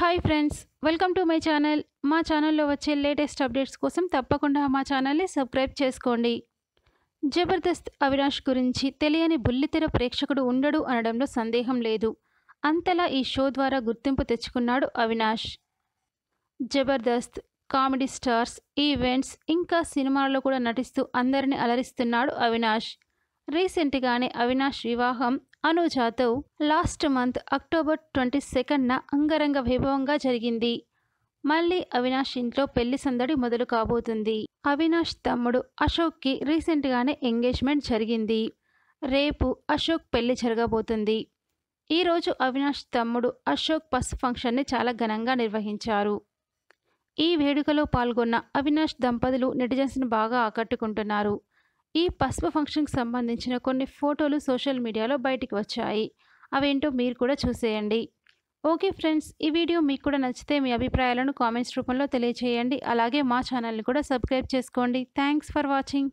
Hi friends, welcome to my channel. మా ఛానల్లో వచ్చే లేటెస్ట్ అప్డేట్స్ కోసం తప్పకుండా మా ఛానల్ని సబ్స్క్రైబ్ చేసుకోండి. జబర్దస్త్ అవినాష్ గురించి తెలియని బుల్లితెర ప్రేక్షకుడు ఉండడు అనడంలో సందేహం లేదు. అంతలా ఈ షో ద్వారా గుర్తింపు తెచ్చుకున్నాడు Avinash. Jabardasth, comedy stars, events, ఇంకా సినిమాల్లో కూడా నటిస్తూ అందరినీ అలరిస్తున్నాడు అవినాష్. రీసెంట్గానే అవినాష్ వివాహం Anu Jatav last month October 22న అంగరంగ వైభవంగా జరిగింది. మళ్ళీ అవినాష్ ఇంట్లో పెళ్లి సందడి మొదలు కాబోతుంది. అవినాష్ తమ్ముడు అశోక్కి రీసెంట్గానే ఎంగేజ్మెంట్ జరిగింది. రేపు అశోక్ పెళ్లి జరగబోతుంది. ఈరోజు అవినాష్ తమ్ముడు అశోక్ పస్ ఫంక్షన్ని చాలా ఘనంగా నిర్వహించారు. ఈ వేడుకలో పాల్గొన్న అవినాష్ దంపతులు నెటిజన్స్ను బాగా ఆకట్టుకుంటున్నారు. ఈ పసుపు ఫంక్షన్కి సంబంధించిన కొన్ని ఫోటోలు సోషల్ మీడియాలో బయటికి వచ్చాయి. అవేంటో మీరు కూడా చూసేయండి. ఓకే ఫ్రెండ్స్, ఈ వీడియో మీకు కూడా నచ్చితే మీ అభిప్రాయాలను కామెంట్స్ రూపంలో తెలియజేయండి. అలాగే మా ఛానల్ని కూడా సబ్స్క్రైబ్ చేసుకోండి. Thanks for watching.